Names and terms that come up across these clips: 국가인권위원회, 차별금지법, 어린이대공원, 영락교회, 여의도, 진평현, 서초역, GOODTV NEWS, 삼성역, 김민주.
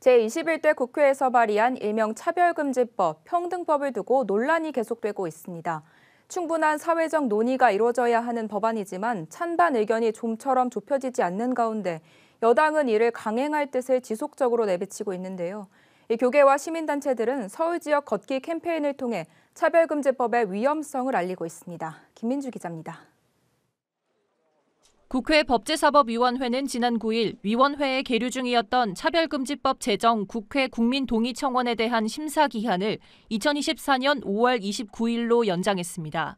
제21대 국회에서 발의한 일명 차별금지법, 평등법을 두고 논란이 계속되고 있습니다. 충분한 사회적 논의가 이루어져야 하는 법안이지만 찬반 의견이 좀처럼 좁혀지지 않는 가운데 여당은 이를 강행할 뜻을 지속적으로 내비치고 있는데요. 이 교계와 시민단체들은 서울 지역 걷기 캠페인을 통해 차별금지법의 위험성을 알리고 있습니다. 김민주 기자입니다. 국회 법제사법위원회는 지난 9일 위원회에 계류 중이었던 차별금지법 제정 국회 국민동의청원에 대한 심사 기한을 2024년 5월 29일로 연장했습니다.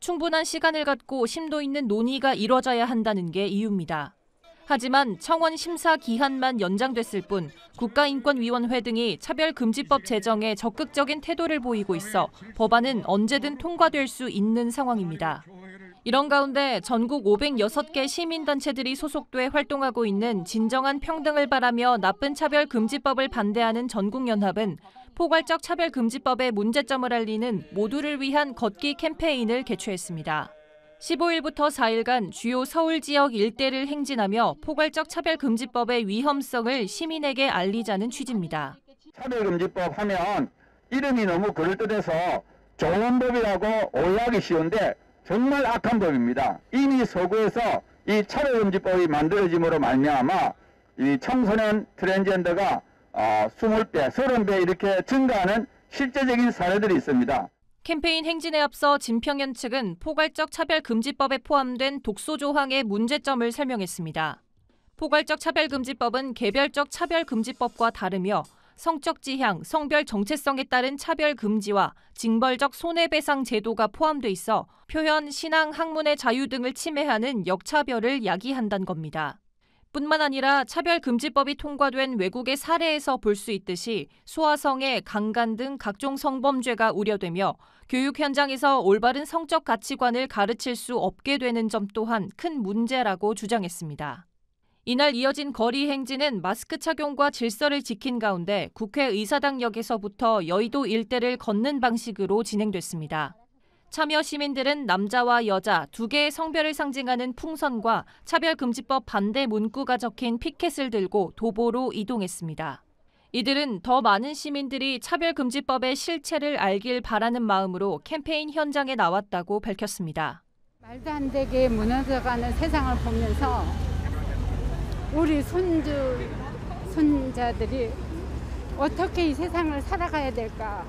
충분한 시간을 갖고 심도 있는 논의가 이뤄져야 한다는 게 이유입니다. 하지만 청원 심사 기한만 연장됐을 뿐 국가인권위원회 등이 차별금지법 제정에 적극적인 태도를 보이고 있어 법안은 언제든 통과될 수 있는 상황입니다. 이런 가운데 전국 506개 시민단체들이 소속돼 활동하고 있는 진정한 평등을 바라며 나쁜 차별금지법을 반대하는 전국연합은 포괄적 차별금지법의 문제점을 알리는 모두를 위한 걷기 캠페인을 개최했습니다. 15일부터 4일간 주요 서울 지역 일대를 행진하며 포괄적 차별금지법의 위험성을 시민에게 알리자는 취지입니다. 차별금지법 하면 이름이 너무 그럴듯해서 좋은 법이라고 오해하기 쉬운데 정말 악한 법입니다. 이미 서구에서 이 차별금지법이 만들어짐으로 말미암아 이 청소년 트랜스젠더가 20배, 30배 이렇게 증가하는 실제적인 사례들이 있습니다. 캠페인 행진에 앞서 진평현 측은 포괄적 차별금지법에 포함된 독소 조항의 문제점을 설명했습니다. 포괄적 차별금지법은 개별적 차별금지법과 다르며 성적 지향, 성별 정체성에 따른 차별 금지와 징벌적 손해배상 제도가 포함돼 있어 표현, 신앙, 학문의 자유 등을 침해하는 역차별을 야기한다는 겁니다. 뿐만 아니라 차별금지법이 통과된 외국의 사례에서 볼 수 있듯이 소아성애, 강간 등 각종 성범죄가 우려되며 교육 현장에서 올바른 성적 가치관을 가르칠 수 없게 되는 점 또한 큰 문제라고 주장했습니다. 이날 이어진 거리 행진은 마스크 착용과 질서를 지킨 가운데 국회의사당역에서부터 여의도 일대를 걷는 방식으로 진행됐습니다. 참여 시민들은 남자와 여자 두 개의 성별을 상징하는 풍선과 차별금지법 반대 문구가 적힌 피켓을 들고 도보로 이동했습니다. 이들은 더 많은 시민들이 차별금지법의 실체를 알길 바라는 마음으로 캠페인 현장에 나왔다고 밝혔습니다. 말도 안 되게 무너져가는 세상을 보면서 우리 손자들이 어떻게 이 세상을 살아가야 될까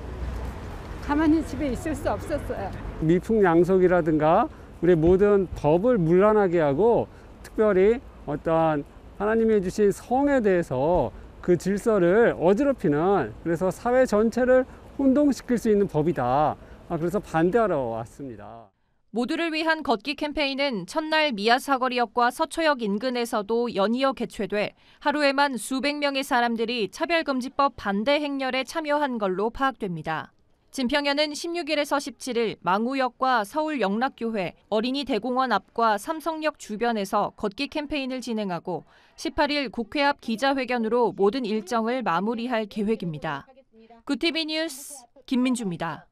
가만히 집에 있을 수 없었어요. 미풍양속이라든가 우리 모든 법을 문란하게 하고 특별히 어떠한 하나님이 주신 성에 대해서 그 질서를 어지럽히는 그래서 사회 전체를 혼동시킬 수 있는 법이다. 그래서 반대하러 왔습니다. 모두를 위한 걷기 캠페인은 첫날 미아 사거리역과 서초역 인근에서도 연이어 개최돼 하루에만 수백 명의 사람들이 차별금지법 반대 행렬에 참여한 걸로 파악됩니다. 진평현은 16일에서 17일 망우역과 서울 영락교회, 어린이대공원 앞과 삼성역 주변에서 걷기 캠페인을 진행하고 18일 국회 앞 기자회견으로 모든 일정을 마무리할 계획입니다. GOODTV NEWS 김민주입니다.